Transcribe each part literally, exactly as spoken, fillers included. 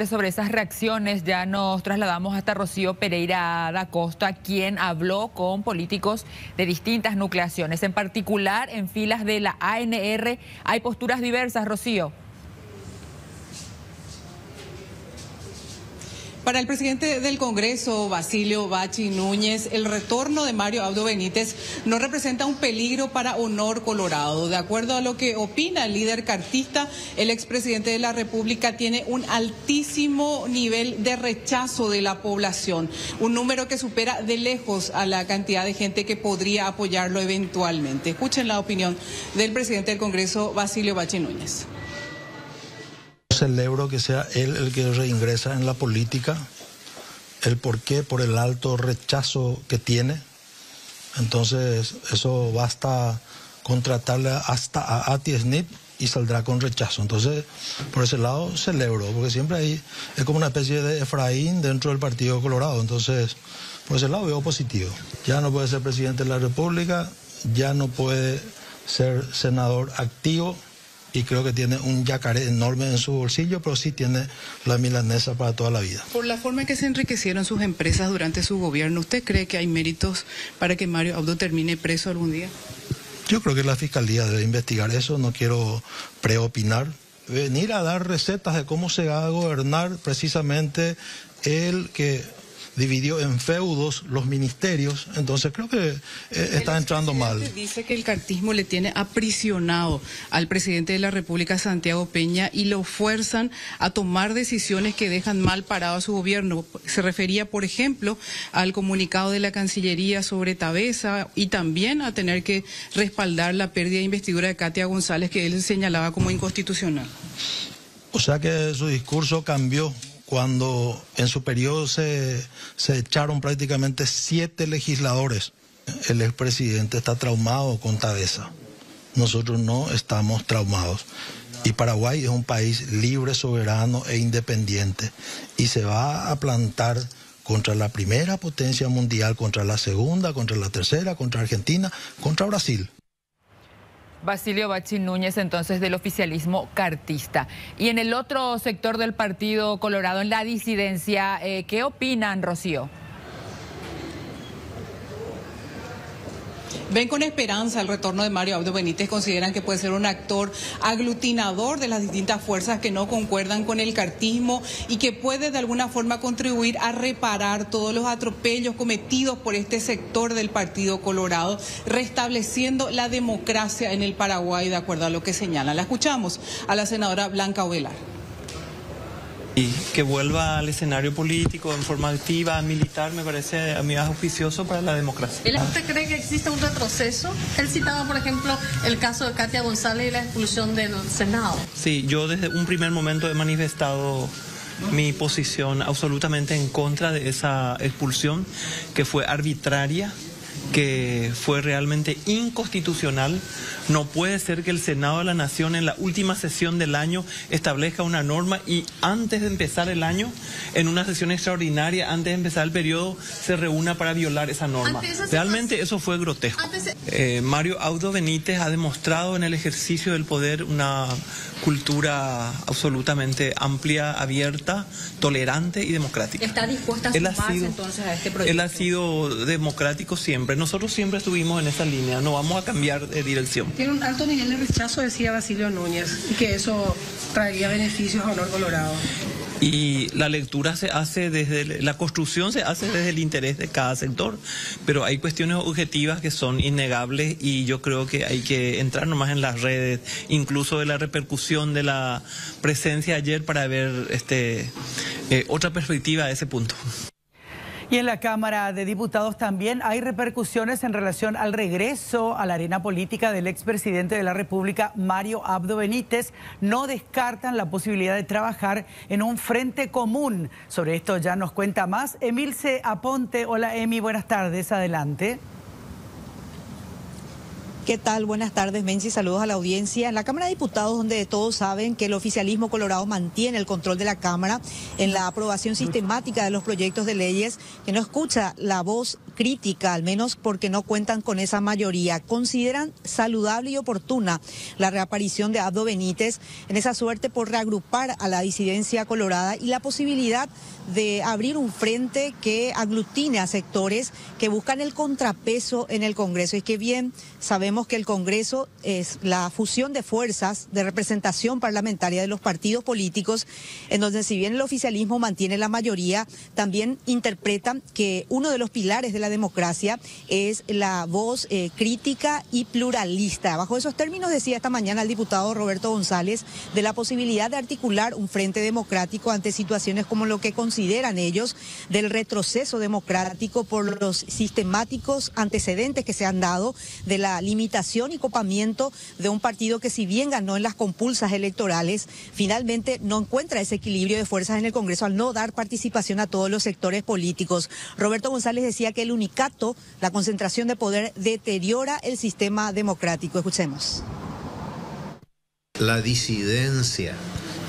parte sobre esas reacciones ya nos trasladamos hasta Rocío Pereira da Costa, quien habló con políticos de distintas nucleaciones. En particular, en filas de la A N R hay posturas diversas, Rocío. Para el presidente del Congreso, Basilio Bachi Núñez, el retorno de Mario Abdo Benítez no representa un peligro para Honor Colorado. De acuerdo a lo que opina el líder cartista, el expresidente de la República tiene un altísimo nivel de rechazo de la población, un número que supera de lejos a la cantidad de gente que podría apoyarlo eventualmente. Escuchen la opinión del presidente del Congreso, Basilio Bachi Núñez. Celebro que sea él el que reingresa en la política, el por qué, por el alto rechazo que tiene. Entonces eso basta con tratarle hasta a Ati Snip y saldrá con rechazo. Entonces por ese lado celebro, porque siempre hay, es como una especie de Efraín dentro del Partido Colorado. Entonces por ese lado veo positivo. Ya no puede ser presidente de la República, ya no puede ser senador activo. Y creo que tiene un yacaré enorme en su bolsillo, pero sí tiene la milanesa para toda la vida. Por la forma en que se enriquecieron sus empresas durante su gobierno, ¿usted cree que hay méritos para que Mario Abdo termine preso algún día? Yo creo que la Fiscalía debe investigar eso, no quiero preopinar. Venir a dar recetas de cómo se va a gobernar precisamente el que dividió en feudos los ministerios, entonces creo que eh, está entrando mal. Dice que el cartismo le tiene aprisionado al presidente de la República, Santiago Peña, y lo fuerzan a tomar decisiones que dejan mal parado a su gobierno. Se refería, por ejemplo, al comunicado de la Cancillería sobre TABESA y también a tener que respaldar la pérdida de investidura de Kattya González, que él señalaba como inconstitucional. O sea que su discurso cambió. Cuando en su periodo se, se echaron prácticamente siete legisladores, el expresidente está traumado con TABESA. Nosotros no estamos traumados. Y Paraguay es un país libre, soberano e independiente. Y se va a plantar contra la primera potencia mundial, contra la segunda, contra la tercera, contra Argentina, contra Brasil. Basilio Bachi Núñez, entonces, del oficialismo cartista. Y en el otro sector del Partido Colorado, en la disidencia, eh, ¿qué opinan, Rocío? Ven con esperanza el retorno de Mario Abdo Benítez, consideran que puede ser un actor aglutinador de las distintas fuerzas que no concuerdan con el cartismo y que puede de alguna forma contribuir a reparar todos los atropellos cometidos por este sector del Partido Colorado, restableciendo la democracia en el Paraguay, de acuerdo a lo que señalan. La escuchamos a la senadora Blanca Ovelar. Y que vuelva al escenario político en forma activa, militar, me parece a mí auspicioso para la democracia. ¿Y usted cree que existe un retroceso? Él citaba, por ejemplo, el caso de Kattya González y la expulsión del Senado. Sí, yo desde un primer momento he manifestado mi posición absolutamente en contra de esa expulsión, que fue arbitraria, que fue realmente inconstitucional. No puede ser que el Senado de la Nación en la última sesión del año establezca una norma y antes de empezar el año, en una sesión extraordinaria, antes de empezar el periodo, se reúna para violar esa norma. Realmente eso fue grotesco. Eh, Mario Abdo Benítez ha demostrado en el ejercicio del poder una cultura absolutamente amplia, abierta, tolerante y democrática. ¿Está dispuesta a sumarse entonces a este proyecto? Él ha sido democrático siempre. Nosotros siempre estuvimos en esa línea, no vamos a cambiar de dirección. Tiene un alto nivel de rechazo, decía Basilio Núñez, y que eso traería beneficios a Honor Colorado. Y la lectura se hace desde, la construcción se hace desde el interés de cada sector, pero hay cuestiones objetivas que son innegables y yo creo que hay que entrar nomás en las redes, incluso de la repercusión de la presencia ayer para ver este, eh, otra perspectiva a ese punto. Y en la Cámara de Diputados también hay repercusiones en relación al regreso a la arena política del expresidente de la República, Mario Abdo Benítez. No descartan la posibilidad de trabajar en un frente común. Sobre esto ya nos cuenta más Emilce Aponte. Hola, Emi, buenas tardes, adelante. ¿Qué tal? Buenas tardes, Menzi. Saludos a la audiencia. En la Cámara de Diputados, donde todos saben que el oficialismo colorado mantiene el control de la Cámara en la aprobación sistemática de los proyectos de leyes, que no escucha la voz crítica, al menos porque no cuentan con esa mayoría. Consideran saludable y oportuna la reaparición de Abdo Benítez en esa suerte por reagrupar a la disidencia colorada y la posibilidad de abrir un frente que aglutine a sectores que buscan el contrapeso en el Congreso. Y que bien sabemos que el Congreso es la fusión de fuerzas de representación parlamentaria de los partidos políticos, en donde si bien el oficialismo mantiene la mayoría, también interpretan que uno de los pilares de la democracia es la voz eh, crítica y pluralista. Bajo esos términos decía esta mañana el diputado Roberto González de la posibilidad de articular un frente democrático ante situaciones como lo que consideran ellos del retroceso democrático por los sistemáticos antecedentes que se han dado de la limitación y copamiento de un partido que si bien ganó en las compulsas electorales, finalmente no encuentra ese equilibrio de fuerzas en el Congreso al no dar participación a todos los sectores políticos. Roberto González decía que el unicato, la concentración de poder, deteriora el sistema democrático. Escuchemos. La disidencia,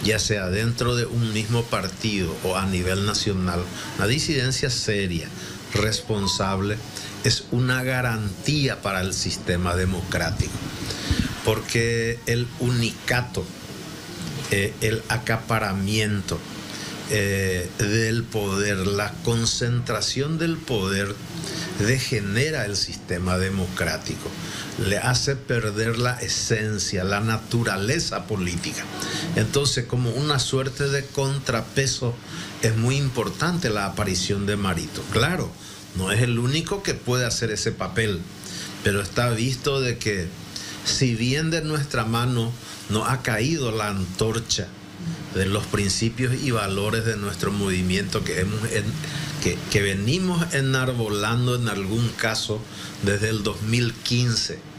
ya sea dentro de un mismo partido o a nivel nacional, la disidencia seria, responsable, es una garantía para el sistema democrático, porque el unicato, eh, el acaparamiento eh, del poder, la concentración del poder degenera el sistema democrático, le hace perder la esencia, la naturaleza política. Entonces, como una suerte de contrapeso, es muy importante la aparición de Marito. Claro, no es el único que puede hacer ese papel, pero está visto de que si bien de nuestra mano no ha caído la antorcha de los principios y valores de nuestro movimiento que hemos en, que, que venimos enarbolando en algún caso desde el dos mil quince.